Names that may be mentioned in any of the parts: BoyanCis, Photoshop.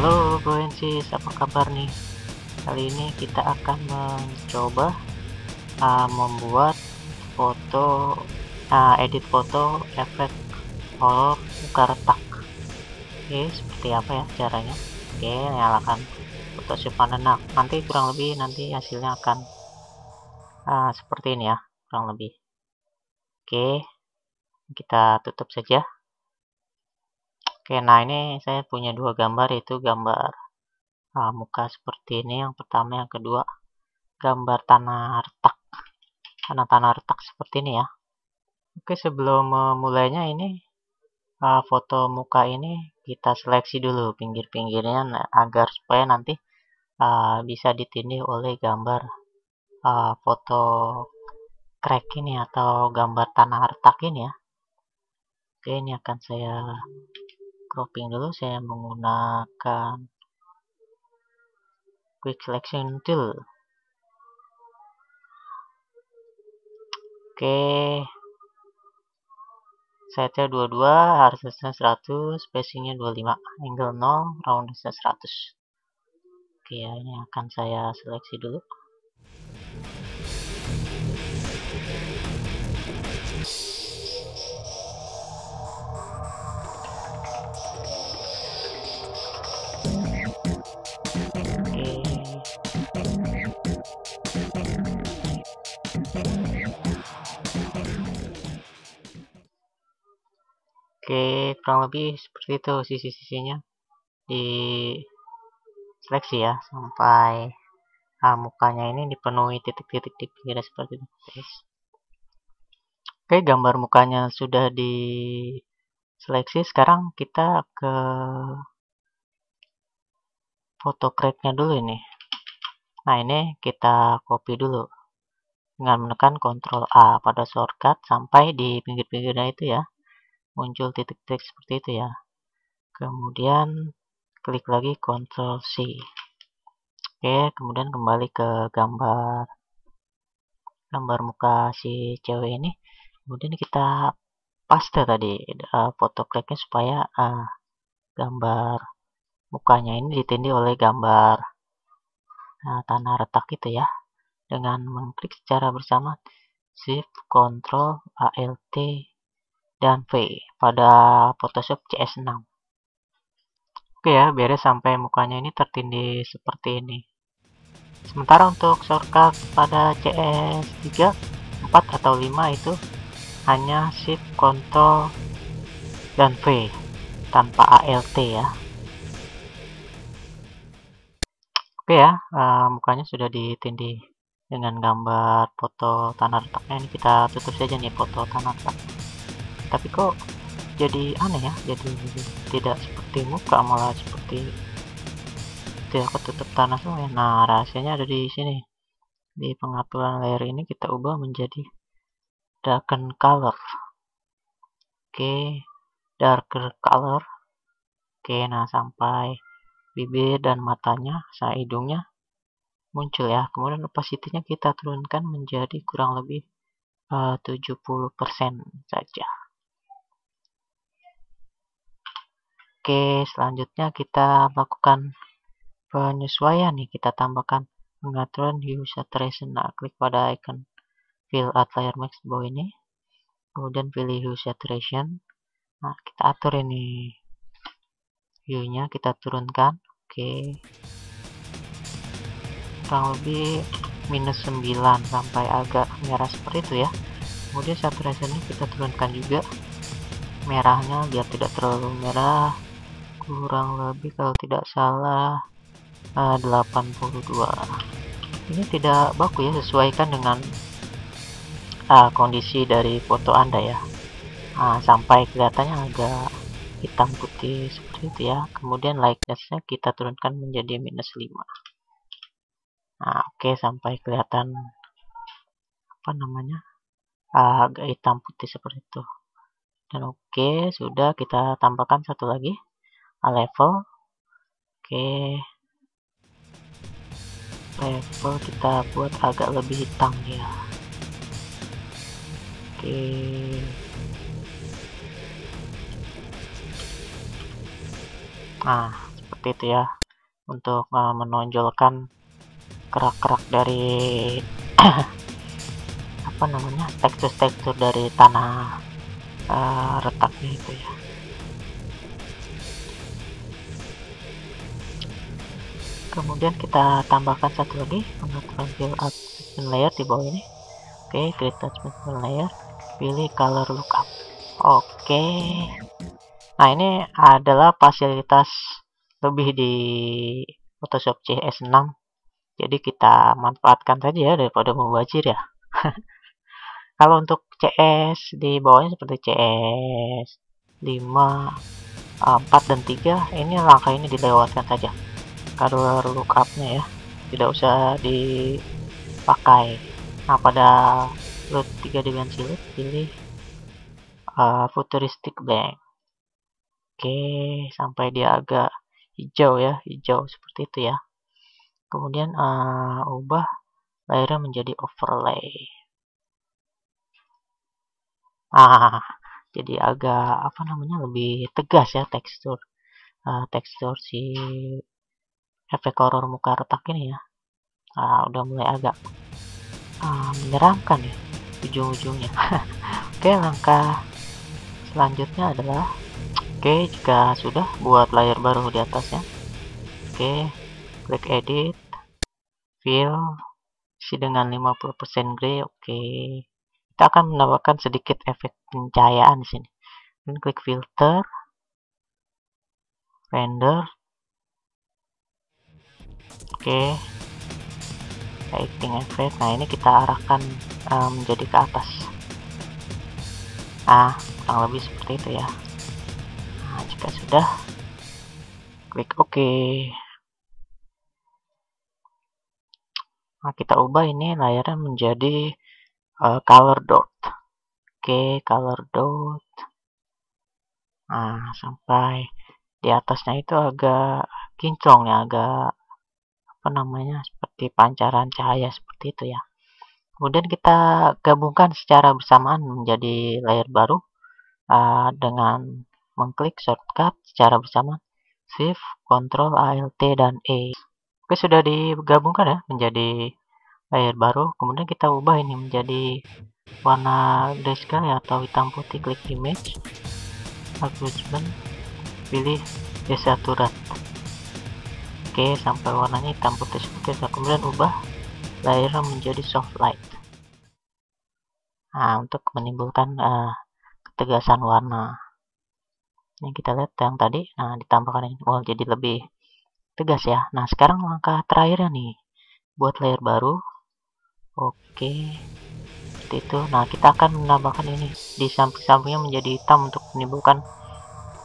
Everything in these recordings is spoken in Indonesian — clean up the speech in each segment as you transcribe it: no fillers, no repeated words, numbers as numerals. Halo BoyanCis, apa kabar nih? Kali ini kita akan mencoba membuat foto, edit foto efek horor muka retak. Oke, seperti apa ya caranya? Oke, nyalakan Photoshop anak. Nanti kurang lebih nanti hasilnya akan seperti ini ya, kurang lebih. Oke, kita tutup saja. Oke, nah ini saya punya dua gambar, yaitu gambar muka seperti ini, yang pertama, yang kedua gambar tanah retak, tanah retak seperti ini ya. Oke, sebelum memulainya ini foto muka ini kita seleksi dulu pinggir-pinggirnya agar supaya nanti bisa ditindih oleh gambar foto crack ini atau gambar tanah retak ini ya. Oke, ini akan saya cropping dulu, saya menggunakan quick selection tool. Oke, setnya 22, radiusnya 100, spacingnya 25, angle 0, roundnessnya 100. Oke ya, ini akan saya seleksi dulu. Oke, kurang lebih seperti itu, sisi-sisinya di seleksi ya, sampai mukanya ini dipenuhi titik-titik di pinggirnya seperti itu. Oke, gambar mukanya sudah diseleksi. Sekarang kita ke foto cracknya dulu ini. Nah, ini kita copy dulu dengan menekan Ctrl A pada shortcut sampai di pinggir-pinggirnya itu ya, muncul titik-titik seperti itu ya. Kemudian klik lagi Ctrl C. Oke, kemudian kembali ke gambar muka si cewek ini. Kemudian kita paste tadi foto cracknya supaya gambar mukanya ini ditindih oleh gambar tanah retak itu ya. Dengan mengklik secara bersama Shift, Ctrl, Alt dan V pada Photoshop CS6. Oke ya, beres sampai mukanya ini tertindih seperti ini. Sementara untuk shortcut pada CS3, 4 atau 5 itu hanya Shift, Ctrl dan V tanpa Alt ya. Oke ya, mukanya sudah ditindih dengan gambar foto tanah retaknya. Ini kita tutup saja nih foto tanah retak. Tapi kok jadi aneh ya, jadi tidak seperti muka, malah seperti itu ya, ketutup tanah semua. Nah, rahasianya ada di sini, di pengaturan layer ini kita ubah menjadi darken color. Oke, darker color. Oke, nah sampai bibir dan matanya, hidungnya muncul ya. Kemudian opacity-nya kita turunkan menjadi kurang lebih 70% saja. Oke, selanjutnya kita lakukan penyesuaian nih. Kita tambahkan pengaturan hue saturation. Nah, klik pada icon fill out layer max di bawah ini. Kemudian pilih hue saturation. Nah, kita atur ini hue-nya, kita turunkan. Oke. Kurang lebih minus 9 sampai agak merah seperti itu ya. Kemudian saturation-nya kita turunkan juga. Merahnya biar tidak terlalu merah. Kurang lebih kalau tidak salah 82. Ini tidak baku ya, sesuaikan dengan kondisi dari foto Anda ya. Sampai kelihatannya agak hitam putih seperti gitu ya. Kemudian lightness-nya kita turunkan menjadi -5. Nah, oke, sampai kelihatan apa namanya, agak hitam putih seperti itu. Dan oke, sudah kita tambahkan satu lagi level. Oke, level kita buat agak lebih hitam ya. Oke, nah seperti itu ya, untuk menonjolkan kerak-kerak dari apa namanya, tekstur-tekstur dari tanah retaknya itu ya. Kemudian kita tambahkan satu lagi untuk tampil adjustment layer di bawah ini. Oke, create adjustment layer, pilih color lookup. Oke, nah ini adalah fasilitas lebih di Photoshop CS6, jadi kita manfaatkan saja ya daripada membajir ya. Kalau untuk CS di bawahnya seperti CS 5, 4 dan 3, ini langkah ini dilewatkan saja. Color lookup-nya ya, tidak usah dipakai. Nah, pada load 3 dimensi load, pilih futuristic blank. Oke, sampai dia agak hijau ya, hijau seperti itu ya. Kemudian ubah layernya menjadi overlay. Jadi agak apa namanya, lebih tegas ya tekstur si efek horror muka retak ini ya. Udah mulai agak menyeramkan ya ujung-ujungnya. Oke, langkah selanjutnya adalah oke, jika sudah, buat layar baru di atasnya. Oke, klik edit, fill, isi dengan 50% gray. Oke, kita akan menambahkan sedikit efek pencahayaan di sini. Dan klik filter, render. Oke, lighting effect. Nah, ini kita arahkan menjadi ke atas. Nah, kurang lebih seperti itu ya. Nah, jika sudah, klik OK. Nah, kita ubah ini layarnya menjadi color dot. Oke, color dot. Nah, sampai di atasnya itu agak kinclong ya, agak apa namanya, seperti pancaran cahaya seperti itu ya. Kemudian kita gabungkan secara bersamaan menjadi layer baru dengan mengklik shortcut secara bersamaan Shift, Ctrl, Alt dan E. Oke, sudah digabungkan ya menjadi layer baru. Kemudian kita ubah ini menjadi warna grayscale ya, atau hitam putih. Klik image, adjustment, pilih desaturat. Oke, sampai warnanya hitam putih seperti itu. Kemudian ubah layer menjadi soft light. Nah, untuk menimbulkan ketegasan warna. Ini kita lihat yang tadi, nah ditambahkan ini, wow, jadi lebih tegas ya. Nah, sekarang langkah terakhirnya nih, buat layer baru. Oke, seperti itu. Nah, kita akan menambahkan ini di samping-sampingnya menjadi hitam untuk menimbulkan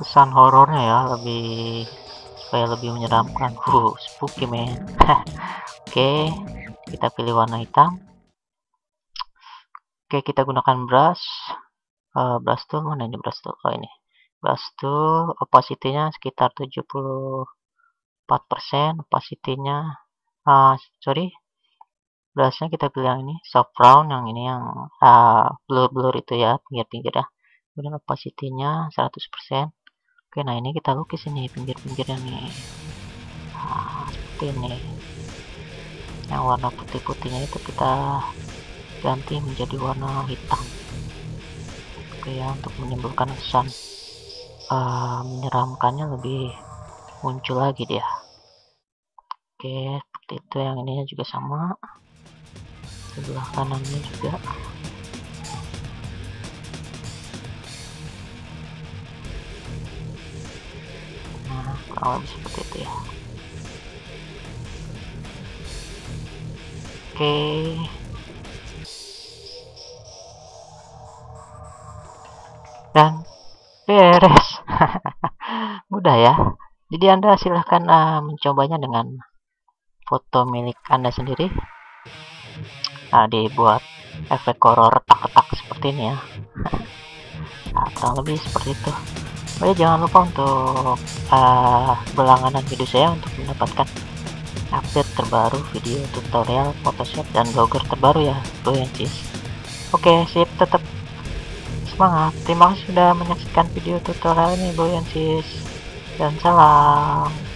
kesan horornya ya, lebih supaya lebih menyeramkan. Spooky man. Oke, kita pilih warna hitam. Oke, kita gunakan brush. Brush tool, mana ini brush tool? Oh, ini brush tool. Opacity-nya sekitar 74%. Opacity-nya sorry, brushnya kita pilih yang ini soft brown, yang ini yang blur-blur itu ya, pinggir-pinggir ya. Kemudian opacity-nya 100%. Oke, nah ini kita lukis ini pinggir-pinggirnya nih. Nah, seperti ini. Yang warna putih-putihnya itu kita ganti menjadi warna hitam. Oke ya, untuk menimbulkan kesan menyeramkannya lebih muncul lagi dia. Oke, seperti itu. Yang ininya juga sama, sebelah kanannya juga. Nah, kurang lebih seperti itu ya. Oke, dan beres. Mudah ya. Jadi Anda silahkan mencobanya dengan foto milik Anda sendiri. Nah, dibuat efek horor retak-retak seperti ini ya. Nah, kurang lebih seperti itu. Oke, jangan lupa untuk berlangganan video saya untuk mendapatkan update terbaru video tutorial Photoshop dan blogger terbaru ya, BoyanCis. Oke, sip, tetap semangat. Terima kasih sudah menyaksikan video tutorial ini, BoyanCis. Dan salam.